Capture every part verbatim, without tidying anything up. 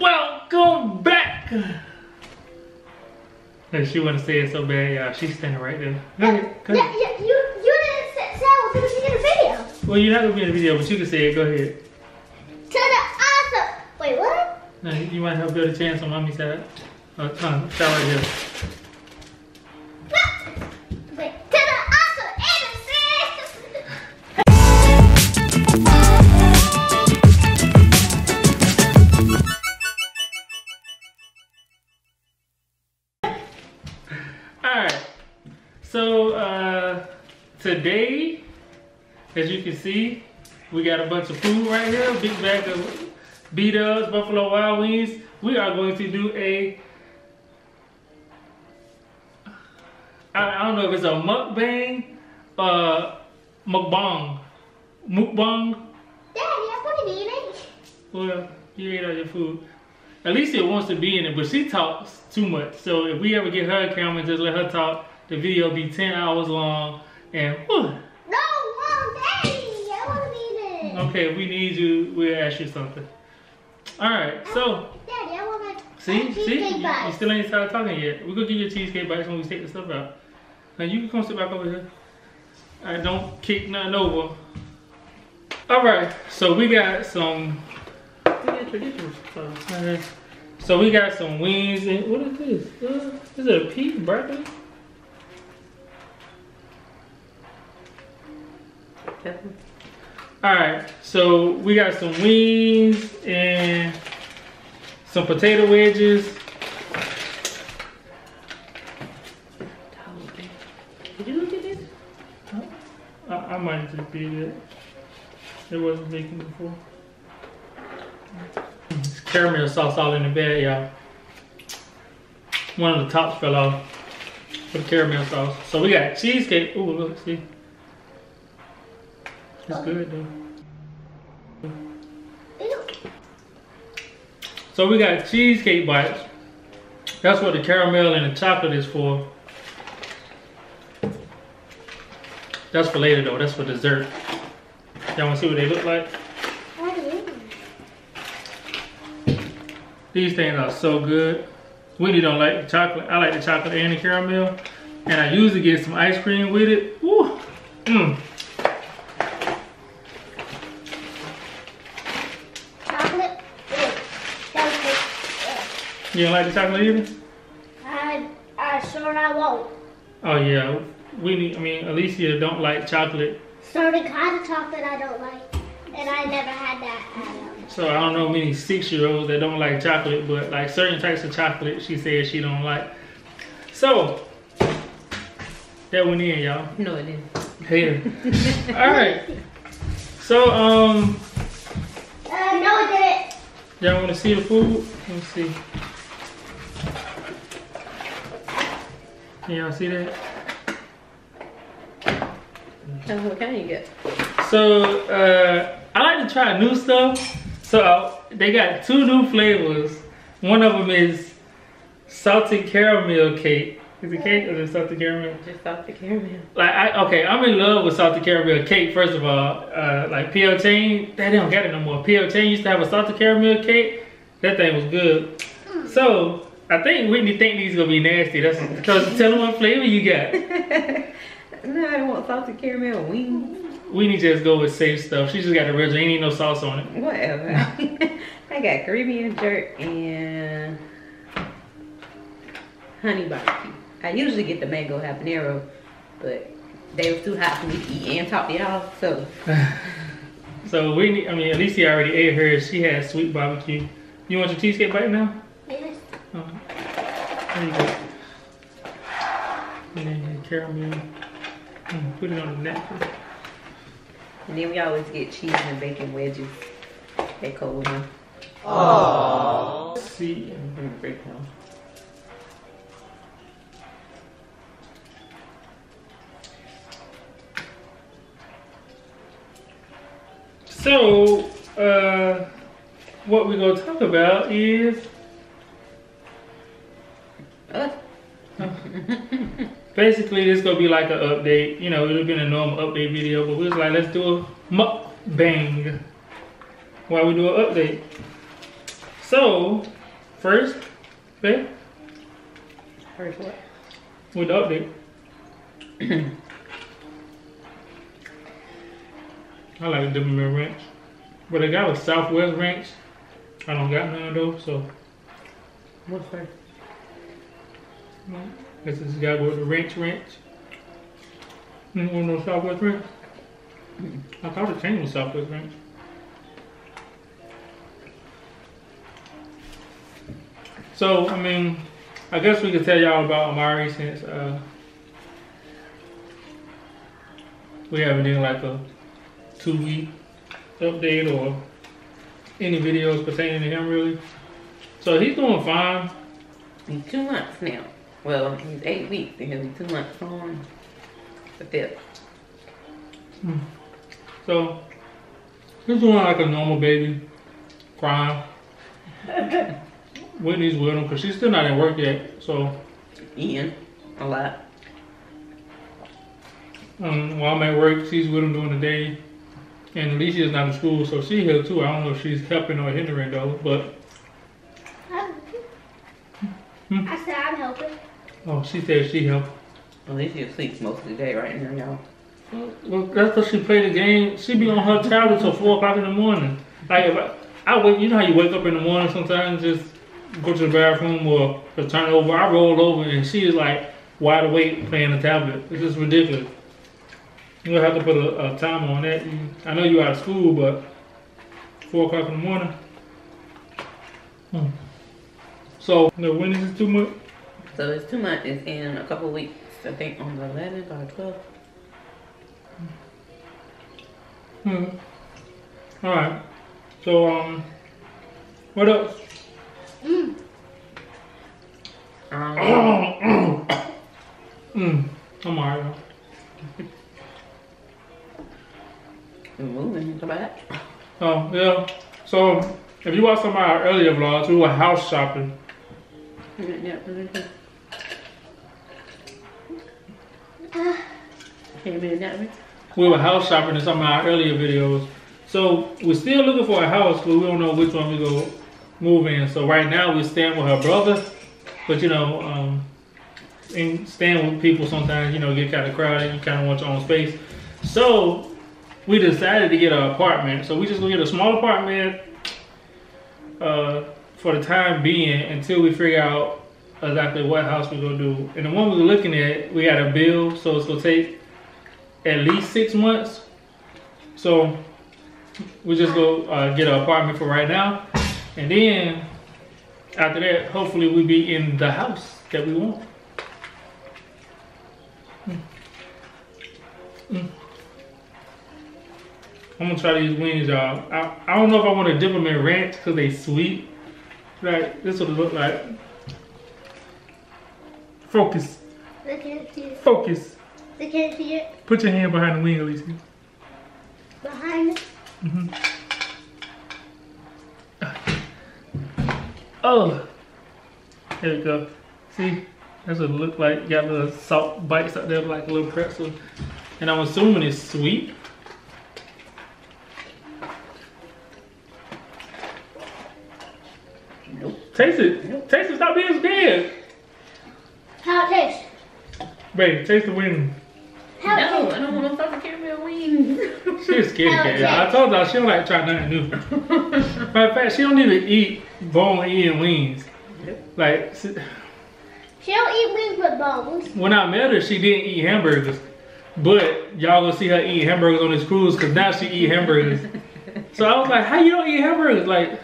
Welcome back! If she wanna say it so bad, y'all, she's standing right there. Go ahead. Go ahead. Yeah, yeah, you, you didn't say it because you did a video. Well, you're not gonna be in the video, but you can say it. Go ahead. To the awesome. Wait, what? No, you might help build a chance on mommy's side. Oh, uh, uh, side right here. So, uh, today, as you can see, we got a bunch of food right here. Big bag of B-dubs, Buffalo Wild Wings. We are going to do a, I, I don't know if it's a mukbang, uh, mukbang. Mukbang. Daddy, I want to be in it. Well, you ate all your food. Alicia wants to be in it, but she talks too much. So if we ever get her a camera and just let her talk, the video be ten hours long and whew. No, Mom, Daddy, I wanna be there. Okay, if we need you, we'll ask you something. Alright, so Daddy, I wanna see, see, you, you still ain't started talking yet. We're gonna give you a cheesecake bites when we take the stuff out. Now you can come sit back over here. I don't kick nothing over. Alright, so we got some So we got some wings and what is this? Uh, is it a pea broccoli? Alright, so we got some wings and some potato wedges. Did you look at this? I, I might just be it. It wasn't baking before. It's caramel sauce all in the bag, y'all. One of the tops fell off with the caramel sauce. So we got cheesecake. Ooh, look, see. It's good though. So we got cheesecake bites. That's what the caramel and the chocolate is for. That's for later though, that's for dessert. Y'all wanna see what they look like? These things are so good. Winnie don't like the chocolate. I like the chocolate and the caramel. And I usually get some ice cream with it. Woo! Mmm. You don't like the chocolate either? I, I sure I won't. Oh yeah, we need, I mean, Alicia don't like chocolate. Certain kind of chocolate I don't like, and I never had that. I don't. So I don't know many six-year-olds that don't like chocolate, but like certain types of chocolate, she says she don't like. So that went in, y'all. No, it didn't. Hell. All right. So um. Uh, no, it didn't. Y'all want to see the food? Let me see. Can y'all see that? And what kind you get? So, uh, I like to try new stuff. So, uh, they got two new flavors. One of them is salted caramel cake. Is it cake or is it salted caramel? Just salted caramel. Like, I, okay, I'm in love with salted caramel cake, first of all. Uh, like, P L Chain, they don't got it no more. P L Chain used to have a salted caramel cake. That thing was good. Mm. So, I think Whitney think these gonna be nasty. That's because tell them what flavor you got. No, I don't want salted caramel wings. Whitney just go with safe stuff. She just got the original. Ain't need no sauce on it. Whatever. I got Caribbean jerk and honey barbecue. I usually get the mango habanero, but they was too hot for me to eat and top it off. So, so Whitney. I mean, Alicia already ate hers. She had sweet barbecue. You want your cheesecake bite now? And then the caramel. Mm, put it on the napkin. And then we always get cheese and bacon wedges. They cold now. Oh. Let's see, I'm gonna break down. So, uh, what we're gonna talk about is. Basically, this is gonna be like an update. You know, it'll be a normal update video, but we was like, let's do a mukbang while we do an update. So, first, babe. First what? With the update. I like the W M ranch. But I got a Southwest ranch. I don't got none of those, so. What's that? This is gotta go with the ranch ranch. You don't want no Southwest ranch? I thought it came with Southwest ranch. So, I mean, I guess we could tell y'all about Amari since uh, we haven't done like a two week update or any videos pertaining to him really. So he's doing fine. He's two months now. Well, he's eight weeks and he'll be two months on the fifth. Hmm. So he's doing like a normal baby, crying. Whitney's with him because she's still not at work yet, so. Eating a lot. Um, while I'm at work, she's with him during the day. And Alicia's not in school, so she's here too. I don't know if she's helping or hindering though, but. I, hmm? I said I'm helping. Oh, she said she helped. Alicia sleeps most of the day right now, y'all. Well, well, that's because she played the game. She be on her tablet till four o'clock in the morning. Like, if I, I wake, you know how you wake up in the morning sometimes, just go to the bathroom or just turn it over. I roll over and she is like wide awake playing the tablet. It's just ridiculous. You'll have to put a, a timer on that. You, I know you're out of school, but four o'clock in the morning. Hmm. So, no, when is it two months? So it's two months. It's in a couple weeks. I think on the eleventh or the twelfth. Hmm. All right. So, um, what else? Mm. Um. mm. I'm alright. We're moving to back. Oh, yeah. So, if you watched some of our earlier vlogs, we were house shopping. Yeah, we were house shopping in some of our earlier videos. So, we're still looking for a house, but we don't know which one we go move in. So, right now, we're staying with her brother. But, you know, um, and staying with people sometimes, you know, get kind of crowded. You kind of want your own space. So, we decided to get an apartment. So we just gonna get a small apartment uh, for the time being until we figure out exactly what house we're gonna do. And the one we were looking at, we got a bill, so it's gonna take at least six months. So we just go uh, get an apartment for right now. And then after that, hopefully we'll be in the house that we want. Mm. Mm. I'm gonna try these wings, y'all. I, I don't know if I want to dip them in ranch because they sweet. Like, this would look like. Focus. They can't see it. Focus. They can't see it. Put your hand behind the wing, Alicia. Behind it? Mm-hmm. Oh. There we go. See? That's what it look like. You got little salt bites out there, like a little pretzel. And I'm assuming it's sweet. Taste it. Taste it. Stop being scared. How it tastes? Baby, taste the wings. No, I don't want no fucking caramel wings. She's scared, y'all. I told y'all she don't like trying nothing new. Matter of fact, she don't even eat bone-eating wings. Yep. Like, she, she don't eat wings with bones. When I met her, she didn't eat hamburgers. But y'all gonna see her eat hamburgers on this cruise because now she eat hamburgers. So I was like, how you don't eat hamburgers? Like.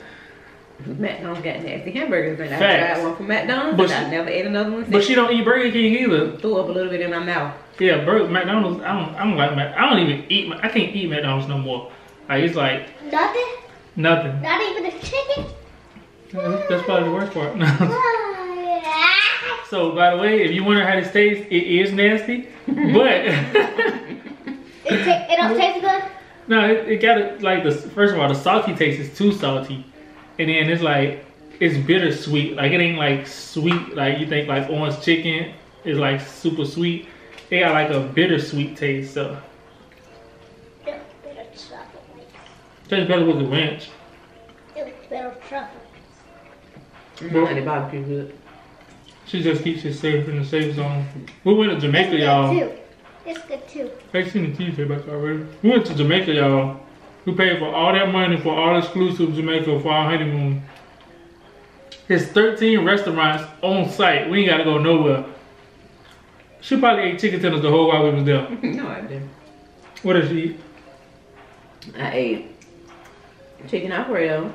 McDonald's got nasty hamburgers, and I tried one from McDonald's, but, and she, I never ate another one. Since. But she don't eat Burger King either. Threw up a little bit in my mouth. Yeah, Burger McDonald's. I don't. I don't like. Mac, I don't even eat. I can't eat McDonald's no more. Like it's like nothing. Nothing. Not even a chicken. Yeah, that's probably the worst part. So, by the way, if you wonder how this tastes, it is nasty, but it, it don't taste good. No, it, it got it like the first of all, the salty taste is too salty. And then it's like, it's bittersweet. Like it ain't like sweet. Like you think like orange chicken is like super sweet. It got like a bittersweet taste. So. It was bitter chocolate. Tastes better with the ranch. It was bitter chocolate. Nope. Nothing about you good. She just keeps it safe in the safe zone. We went to Jamaica, y'all. It's good too. They seen the T V back already. We went to Jamaica, y'all. We paid for all that money for all exclusive Jamaica for our honeymoon. It's thirteen restaurants on site. We ain't gotta go nowhere. She probably ate chicken tenders the whole while we was there. No, I didn't. What did she eat? I ate chicken Alfredo.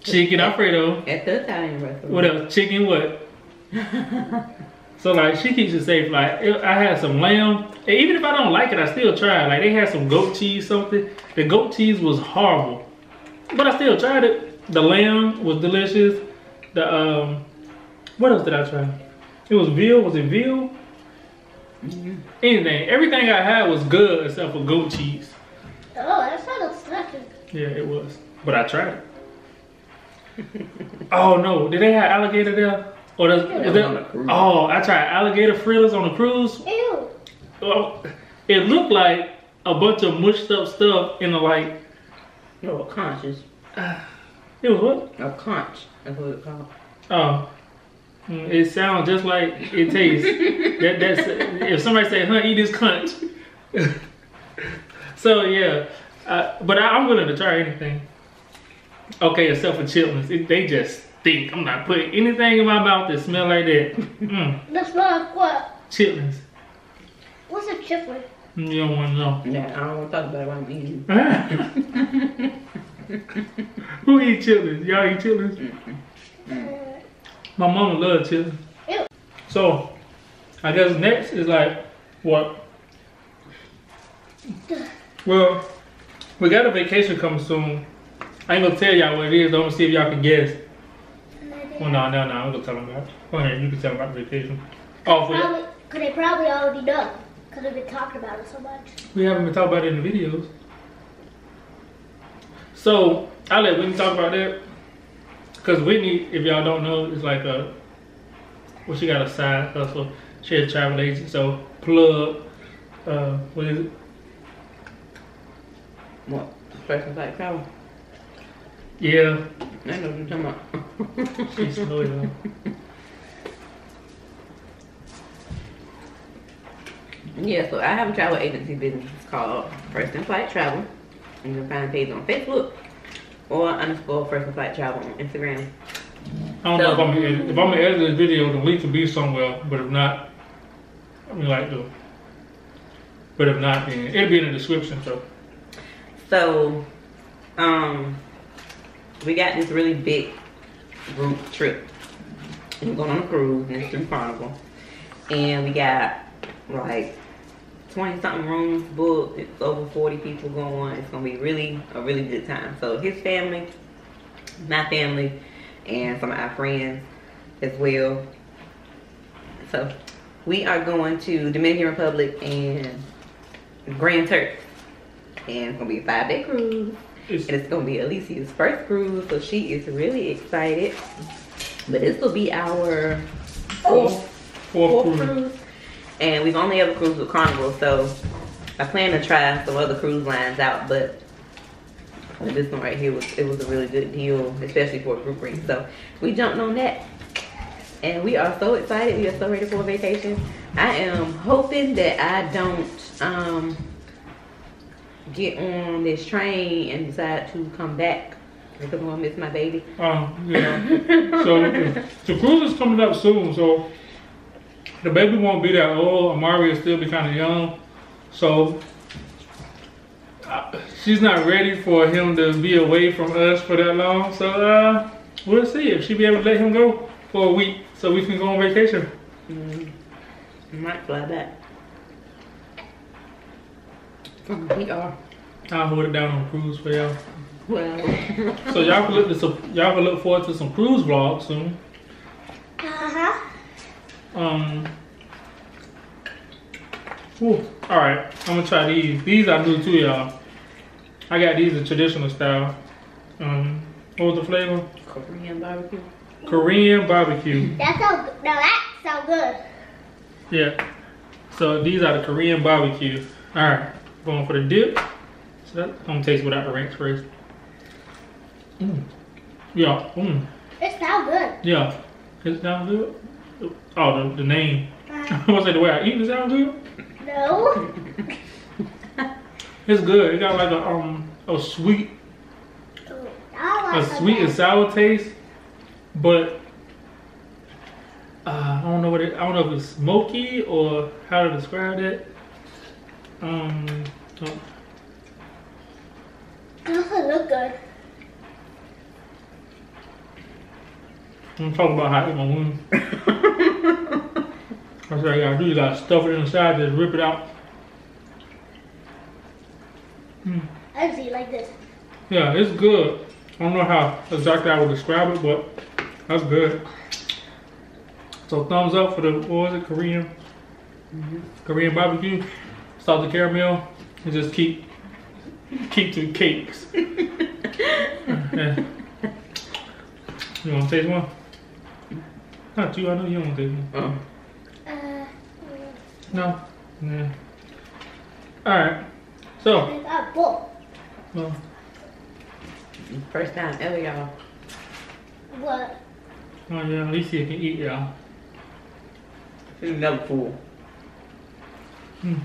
Chicken at, Alfredo. At the Italian restaurant. What else? Chicken what? So like she keeps it safe. Like it, I had some lamb. And even if I don't like it, I still try it. Like they had some goat cheese something. The goat cheese was horrible, but I still tried it. The lamb was delicious. The um, what else did I try? It was veal. Was it veal? Mm-hmm. Anything. Everything I had was good except for goat cheese. Oh, that sounded disgusting. Yeah, it was. But I tried it. Oh no! Did they have alligator there? Or does, is that, oh, I tried alligator fritters on the cruise. Ew. Well, it looked like a bunch of mushed up stuff in the like. No, a conch. Uh, it was what? A conch. That's what it's called. Oh. It sounds just like it tastes. that, that's, if somebody say, huh, eat this conch. So, yeah. Uh, but I, I'm willing to try anything. Okay, except for chitlins. It, they just. Think. I'm not putting anything in my mouth that smell like that. Mm. That smell like what? Chitlins. What's a chitlin? You don't want to know. Yeah, I don't want to talk about it while I'm eating. Who eat chitlins? Y'all eat chitlins? Mm-hmm. My mama loves chitlins. Ew. So, I guess next is like, what? Well, we got a vacation coming soon. I ain't gonna tell y'all what it is. I'm gonna see if y'all can guess. Well, no, no, no, I'm going to tell them about it. Go ahead, you can tell them about the vacation. Oh, probably, cause they probably already done. Because they've been talking about it so much. We haven't been talking about it in the videos. So, I'll let Whitney talk about that. Because Whitney, if y'all don't know, is like a... Well, she got a side hustle. She's a travel agent, so plug... Uh, what is it? What? First in Flight Travel. Yeah. I know what you're talking about. She's slow, y'all. Yeah, so I have a travel agency business. It's called First in Flight Travel. You can find the page on Facebook or underscore First in Flight Travel on Instagram. I don't so, know if I'm gonna edit, if I'm gonna edit this video, the link will be somewhere, but if not, I mean like the but if not, then it'll be in the description. So So um we got this really big group trip. We're going on a cruise, and it's through Carnival. And we got like twenty something rooms booked. It's over forty people going. It's going to be really, a really good time. So his family, my family, and some of our friends as well. So we are going to Dominican Republic and Grand Turk. And it's going to be a five day cruise. And it's gonna be Alicia's first cruise, so she is really excited. But this will be our fourth, fourth, fourth cruise. And we've only ever cruised with Carnival, so I plan to try some other cruise lines out, but this one right here was it was a really good deal, especially for a group ring. So we jumped on that. And we are so excited, we are so ready for a vacation. I am hoping that I don't um get on this train and decide to come back because I'm gonna miss my baby. Oh, uh, yeah. So the cruise is coming up soon, so the baby won't be that old. Amari will still be kind of young, so uh, she's not ready for him to be away from us for that long. So uh, we'll see if she be able to let him go for a week so we can go on vacation. Mm. I might fly back. We are. I'll hold it down on cruise for y'all. Well. So y'all can look to y'all can look forward to some cruise vlogs soon. Uh huh. Um. Whew. All right, I'm gonna try these. These I do too, y'all. I got these in traditional style. Um, what was the flavor? Korean barbecue. Korean barbecue. That's so no, that's so good. Yeah. So these are the Korean barbecue. All right. Going for the dip. So that's gonna taste without the ranch first. Mm. Yeah. Mm. It's so good. Yeah. Is it sound good? Oh, the, the name. I was like, the way I eat it sound good? No. It's good. It got like a um a sweet a sweet and sour taste, but uh, I don't know what it. I don't know if it's smoky or how to describe it. Um, don't. Doesn't look good. I'm talking about how I eat my wings. That's what I gotta do. You gotta stuff it inside, just rip it out. Mm. I just eat like this. Yeah, it's good. I don't know how exactly I would describe it, but that's good. So thumbs up for the, what was it, Korean? Mm-hmm. Korean barbecue, salted caramel, and just keep, keep to cakes. Yeah. You want to taste one? Not you, I know you want to taste one. Uh-huh. Uh, no? Yeah. Alright, so. I got both. Well, first time ever, y'all. What? Oh yeah, at least you can eat, y'all. She's never full. Hmm.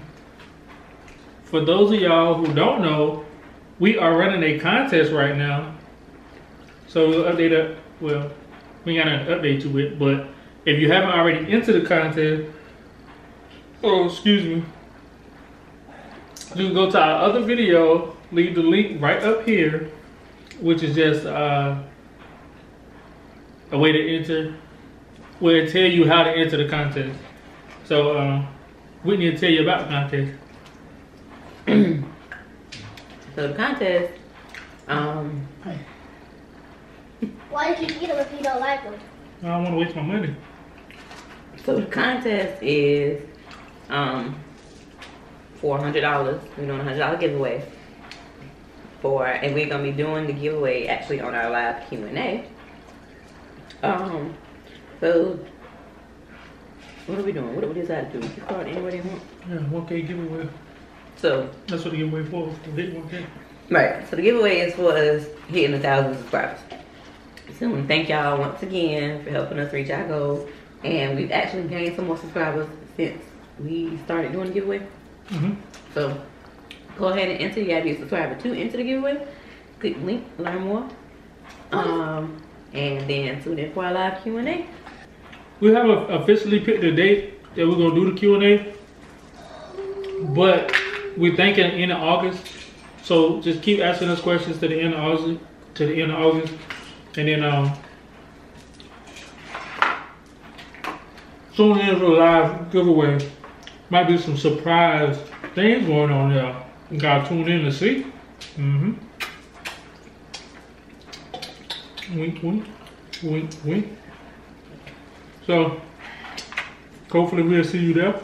For those of y'all who don't know, we are running a contest right now. So we'll update it. Well, we ain't got an update to it, but if you haven't already entered the contest, oh excuse me, you can go to our other video. Leave the link right up here, which is just uh, a way to enter, where it tell you how to enter the contest. So um, we need to tell you about the contest. So the contest, um, why did you eat them if you don't like them? I don't want to waste my money. So the contest is um, for one hundred dollars. We're doing a one hundred dollar giveaway. For, and we're gonna be doing the giveaway actually on our live Q and A. Um, so what are we doing? What do we decide to do? You call it anywhere they want. Yeah, one K giveaway. So that's what the giveaway for. The big one K. Right. So the giveaway is for us hitting a thousand subscribers. So we thank y'all once again for helping us reach our goals, and we've actually gained some more subscribers since we started doing the giveaway. Mm-hmm. So go ahead and enter. You gotta be a subscriber to enter the giveaway. Click the link, learn more, um, and then tune in for our live Q and A. We have officially picked the date that we're gonna do the Q and A, but we're thinking end of August. So just keep asking us questions to the end of August, to the end of August, and then um, soon as the live giveaway, might be some surprise things going on there. You gotta tune in to see. Mm-hmm. Wink, wink, wink, wink. So, hopefully we'll see you there.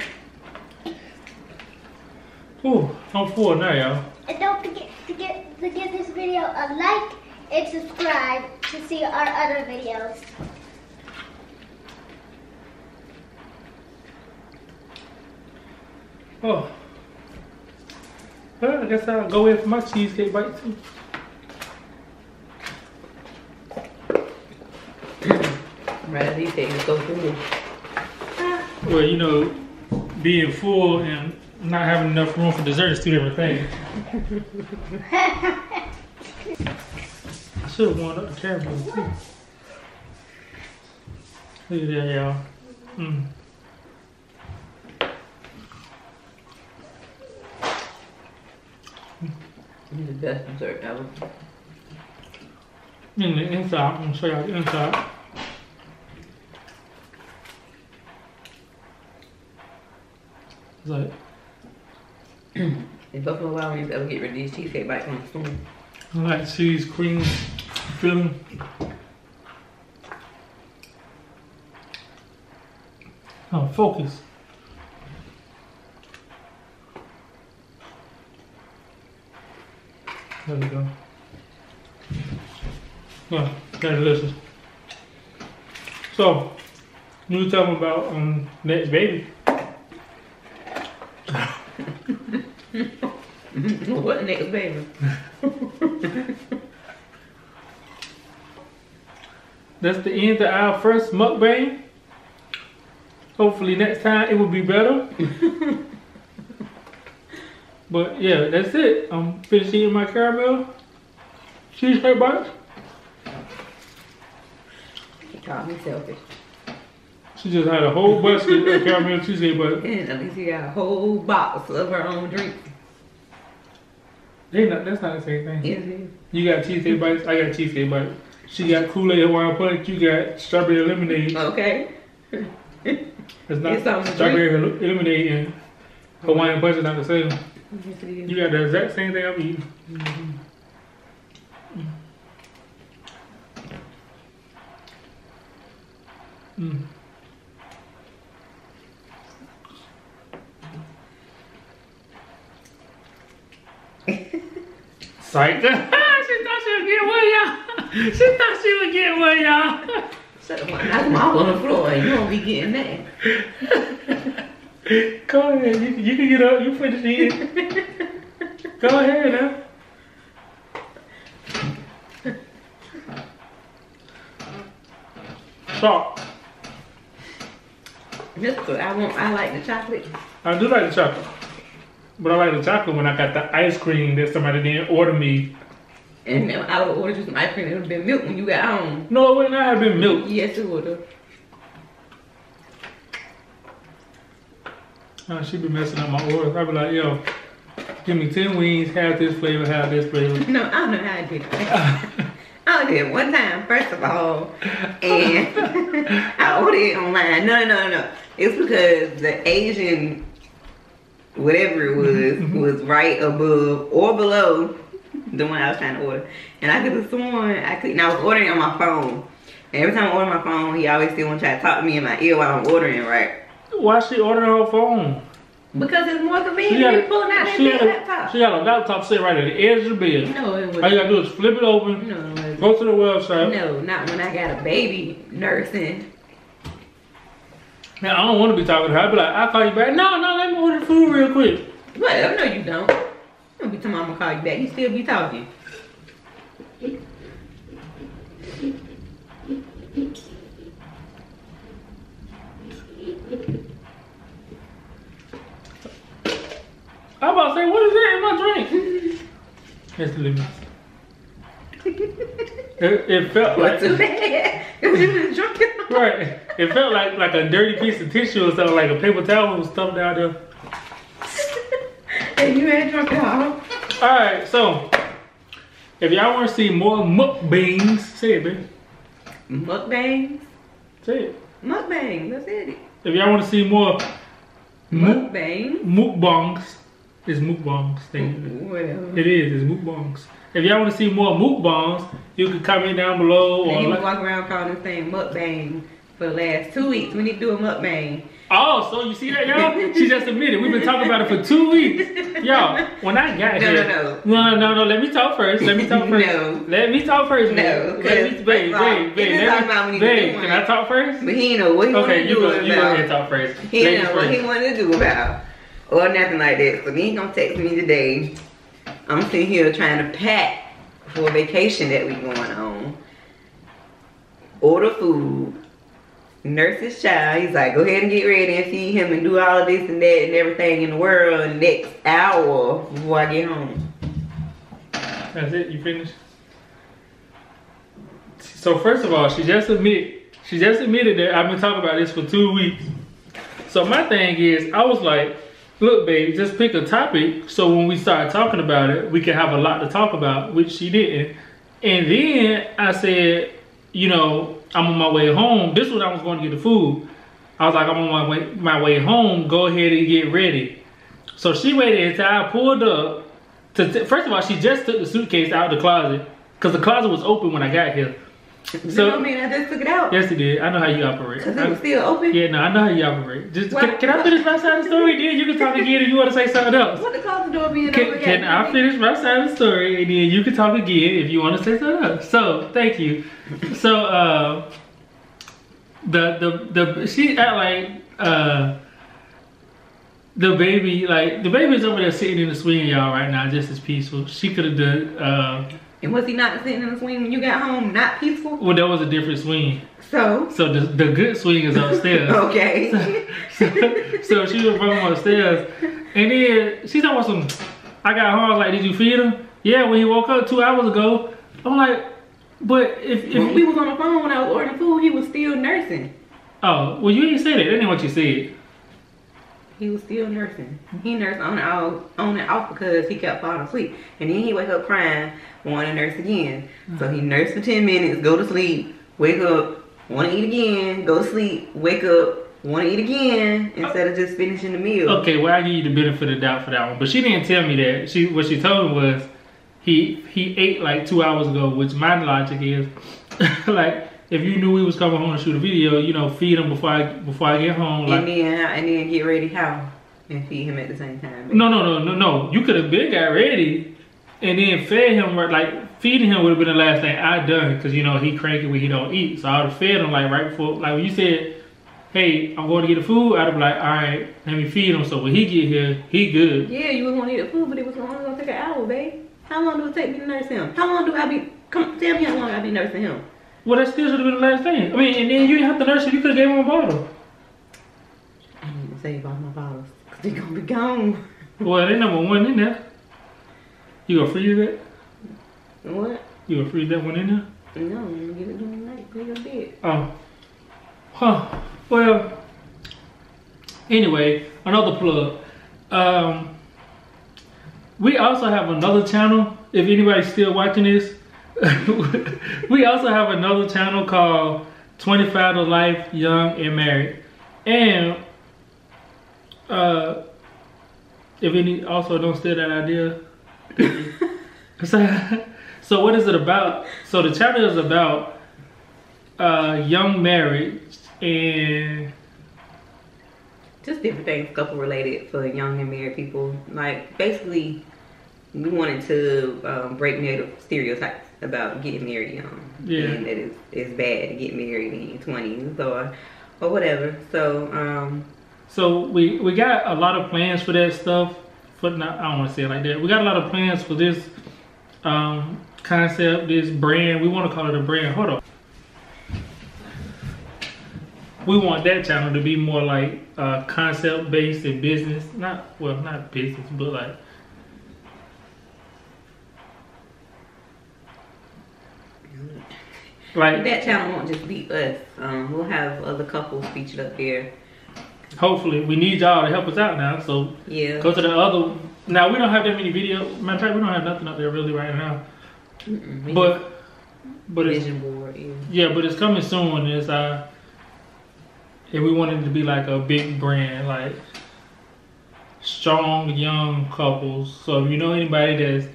Ooh, I'm full now, y'all. And don't forget to, get, to give this video a like and subscribe to see our other videos. Oh. Well, I guess I'll go in for my cheesecake bite too. Right, these things go through. Well, you know, being full and not having enough room for dessert is two different things. I should have warmed up the camera too. Look at that, y'all. Mm. The best dessert ever. In the inside, I'm gonna show y'all the inside. It's like it buffalo wild wings ever get rid of these cheesecake bites on the spoon. I like cheese cream filling. Oh, focus. There we go. Yeah, that's delicious. So, you were talking about um, next baby. What next baby? That's the end of our first mukbang. Hopefully next time it will be better. But yeah, that's it. I'm finishing eating my caramel cheese hair bites. She called me selfish. She just had a whole basket of caramel cheese hair bites. And at least she got a whole box of her own drink. They not, that's not the same thing. Yes, it is. You got cheesecake bites, I got cheesecake bites. She got Kool-Aid Hawaiian punch, you got strawberry lemonade. Okay. It's not it's strawberry lemonade and Hawaiian punch is not the same. Yes, it is. You got the exact same thing I'm eating. Mm-hmm. Mm. Psych. She thought she would get one, y'all. She thought she would get one, y'all. Shut up, knock them all on the floor and you won't be getting that. Go ahead, you, you can get up, you finish eating. Go ahead now. Salt. Just because I want, I like the chocolate. I do like the chocolate. But I like the chocolate when I got the ice cream that somebody didn't order me. And then I would order you some ice cream. It would have been milk when you got home. No, it would not have been milk. Yes, it would have. Oh, she be messing up my orders. I'd be like, yo, give me ten wings, have this flavor, have this flavor. No, I don't know how I did it. I did it one time, first of all, and I ordered it online. No, no, no. It's because the Asian... whatever it was, was right above or below the one I was trying to order. And I could have sworn, I could, and I was ordering on my phone. And every time I order my phone, he always still want to try to talk to me in my ear while I'm ordering, right? Why she ordering her phone? Because it's more convenient than pulling out that big laptop. She got a laptop sitting right at the edge of the bed. No, it wasn't. All you gotta do is flip it open, no, it go to the website. No, not when I got a baby nursing. Now, I don't want to be talking to her. I'll be like, I'll call you back. No, no, let me order food real quick. Whatever. No, you don't. You don't be telling me I'm going to call you back. You still be talking. I'm about to say, what is that in my drink? It's lemon. It, it felt like... What's too bad? Because you been drinking. Right. It felt like like a dirty piece of tissue or something, like a paper towel was stuffed down there. And you ain't drunk at all. Alright, so if y'all want to see more mukbangs, say it, baby. Mukbangs? Say it. Mukbang, that's it. If y'all want to see more mukbangs, mukbangs, it's mukbangs thing. Well. It is, it's mukbangs. If y'all want to see more mukbangs, you can comment down below. Or you can walk around calling this thing mukbang for the last two weeks. We need to do a mukbang. Oh, so you see that, y'all? She just admitted we've been talking about it for two weeks, y'all. When I got no, here, no, no, no, no, no. Let me talk first. Let me talk first. No. Let me talk first. No. Let me, babe, all, babe, babe. Let me, babe. Can I talk first? But he ain't know what he okay, wanted to do go, about. Okay, you go ahead and talk first. He ain't know what he wanted to do about or nothing like that. So he ain't gonna text me today. I'm sitting here trying to pack for a vacation that we going on. Order food. Nurse his child. He's like, go ahead and get ready and feed him and do all of this and that and everything in the world in the next hour before I get home. That's it? You finished? So first of all, she just admitted, she just admitted that I've been talking about this for two weeks. So my thing is, I was like, look, babe, just pick a topic so when we start talking about it, we can have a lot to talk about, which she didn't. And then I said, you know, I'm on my way home. This is when I was going to get the food. I was like, I'm on my way, my way home. Go ahead and get ready. So she waited until I pulled up. To first of all, she just took the suitcase out of the closet because the closet was open when I got here. So, you know what I mean? I just took it out. Yes, it did. I know how you operate. Because it was still open? Yeah, no, I know how you operate. Just can, can I finish my side of the story? Then you can talk again if you want to say something else. What the closet door being open again? Can I finish my side of the story and then you can talk again if you want to say something else. So, thank you. So, uh, the, the, the, she act like, uh, the baby, like, the baby's over there sitting in the swing, y'all, right now, just as peaceful. She could have done, uh, And was he not sitting in the swing when you got home? Not peaceful? Well, that was a different swing. So? So the, the good swing is upstairs. Okay. So, so, so she was from upstairs. And then she's talking about some, I got home, I was like, did you feed him? Yeah, when he woke up two hours ago. I'm like, but if, if when we was on the phone when I was ordering food, he was still nursing. Oh, well you didn't say that. That ain't what you said. He was still nursing. He nursed on and off, on and off because he kept falling asleep. And then he wake up crying, want to nurse again. So he nursed for ten minutes, go to sleep, wake up, want to eat again, go to sleep, wake up, want to eat again, instead of just finishing the meal. Okay, well I give you the benefit of the doubt for that one. But she didn't tell me that. She What she told me was, he he ate like two hours ago, which my logic is, like, if you knew we was coming home to shoot a video, you know, feed him before I before I get home. Like, and then and then get ready how and feed him at the same time. Maybe. No, no, no, no, no. You could have been got ready, and then fed him. Like feeding him would have been the last thing I done, cause you know he cranky when he don't eat. So I would have fed him like right before. Like when you said, "Hey, I'm going to get the food," I'd have been like, "All right, let me feed him." So when he get here, he good. Yeah, you was gonna eat the food, but it was only gonna take an hour, babe. How long do it take me to nurse him? How long do I be? Come tell me how long I be nursing him. Well, that still should have been the last thing. I mean, and then you didn't have to nurse it. You could have gave him a bottle. I need to save all my bottles because they're going to be gone. Well, they number one in there. You going to freeze it? What? You going to freeze that one in there? No, I'm going to give it to him tonight. Put it on bed. Oh. Huh. Well, anyway, another plug. Um, we also have another channel, if anybody's still watching this. We also have another channel called twenty-five to Life Young and Married, and uh, if any also don't steal that idea. so, so what is it about? So the channel is about uh, young marriage and just different things couple related for young and married people. Like basically, we wanted to um, break negative stereotypes about getting married young. Yeah. And that it's, it's bad to get married in your twenties or or whatever. So um so we we got a lot of plans for that stuff. For not, I don't want to say it like that. We got a lot of plans for this um concept, this brand. We want to call it a brand. Hold on. We want that channel to be more like uh concept based and business. Not well, not business, but like Like, that channel won't just be us. Um, we'll have other couples featured up there. Hopefully, we need y'all to help us out now. So yeah, go to the other. Now we don't have that many videos. Matter of fact, we don't have nothing up there really right now. Mm-mm, but but it's board, yeah. yeah, but it's coming soon. Is uh, and we want it to be like a big brand, like strong young couples. So if you know anybody that's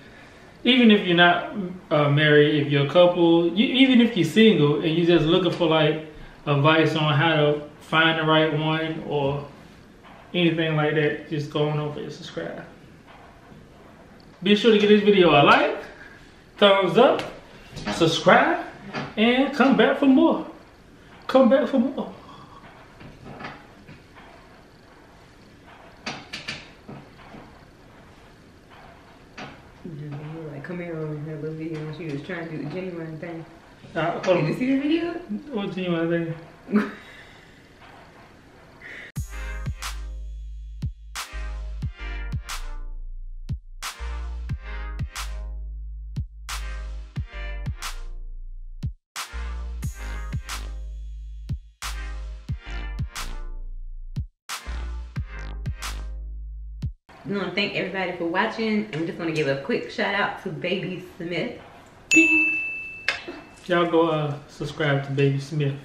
even if you're not uh, married, if you're a couple, you, even if you're single and you're just looking for like advice on how to find the right one or anything like that, just go on over and subscribe. Be sure to give this video a like, thumbs up, subscribe, and come back for more. Come back for more. Come here over her little video when she was trying to do the genuine thing. Uh, Did you see the video? What genuine thing? We want to thank everybody for watching, and we just want to give a quick shout out to Baby Smith. Y'all go uh, subscribe to Baby Smith.